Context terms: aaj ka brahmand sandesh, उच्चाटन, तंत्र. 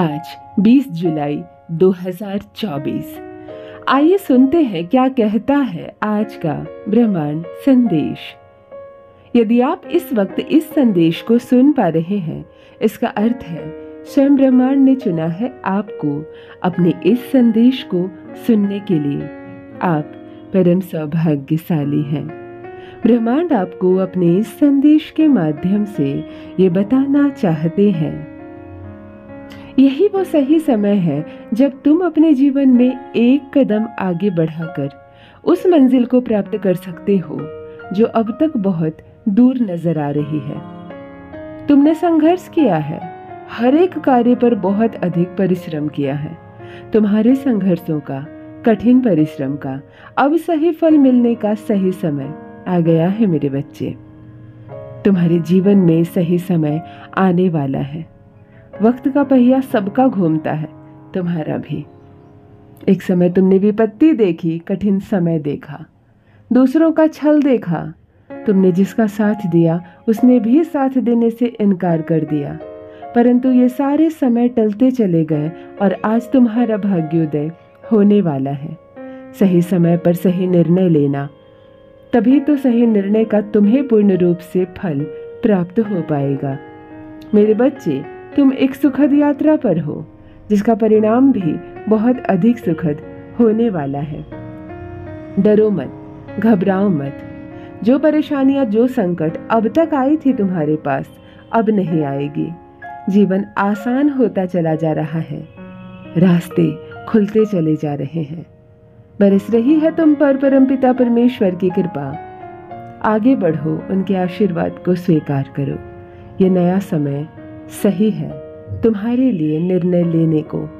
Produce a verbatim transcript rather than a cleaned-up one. आज बीस जुलाई दो हज़ार चौबीस। आइए सुनते हैं क्या कहता है आज का ब्रह्मांड संदेश। यदि आप इस वक्त इस संदेश को सुन पा रहे हैं, इसका अर्थ है स्वयं ब्रह्मांड ने चुना है आपको अपने इस संदेश को सुनने के लिए। आप परम सौभाग्यशाली हैं। ब्रह्मांड आपको अपने इस संदेश के माध्यम से ये बताना चाहते हैं, यही वो सही समय है जब तुम अपने जीवन में एक कदम आगे बढ़ाकर उस मंजिल को प्राप्त कर सकते हो जो अब तक बहुत दूर नजर आ रही है। तुमने संघर्ष किया है, हर एक कार्य पर बहुत अधिक परिश्रम किया है। तुम्हारे संघर्षों का, कठिन परिश्रम का अब सही फल मिलने का सही समय आ गया है मेरे बच्चे। तुम्हारे जीवन में सही समय आने वाला है। वक्त का पहिया सबका घूमता है, तुम्हारा भी। एक समय तुमने विपत्ति देखी, कठिन समय देखा, दूसरों का छल देखा। तुमने जिसका साथ दिया उसने भी साथ देने से इनकार कर दिया, परंतु ये सारे समय टलते चले गए और आज तुम्हारा भाग्योदय होने वाला है। सही समय पर सही निर्णय लेना, तभी तो सही निर्णय का तुम्हें पूर्ण रूप से फल प्राप्त हो पाएगा। मेरे बच्चे, तुम एक सुखद यात्रा पर हो जिसका परिणाम भी बहुत अधिक सुखद होने वाला है। डरो मत, घबराओ मत। जो परेशानियां, जो संकट अब तक आई थी तुम्हारे पास, अब नहीं आएगी। जीवन आसान होता चला जा रहा है, रास्ते खुलते चले जा रहे हैं। बरस रही है तुम पर परमपिता परमेश्वर की कृपा। आगे बढ़ो, उनके आशीर्वाद को स्वीकार करो। ये नया समय सही है तुम्हारे लिए निर्णय लेने को।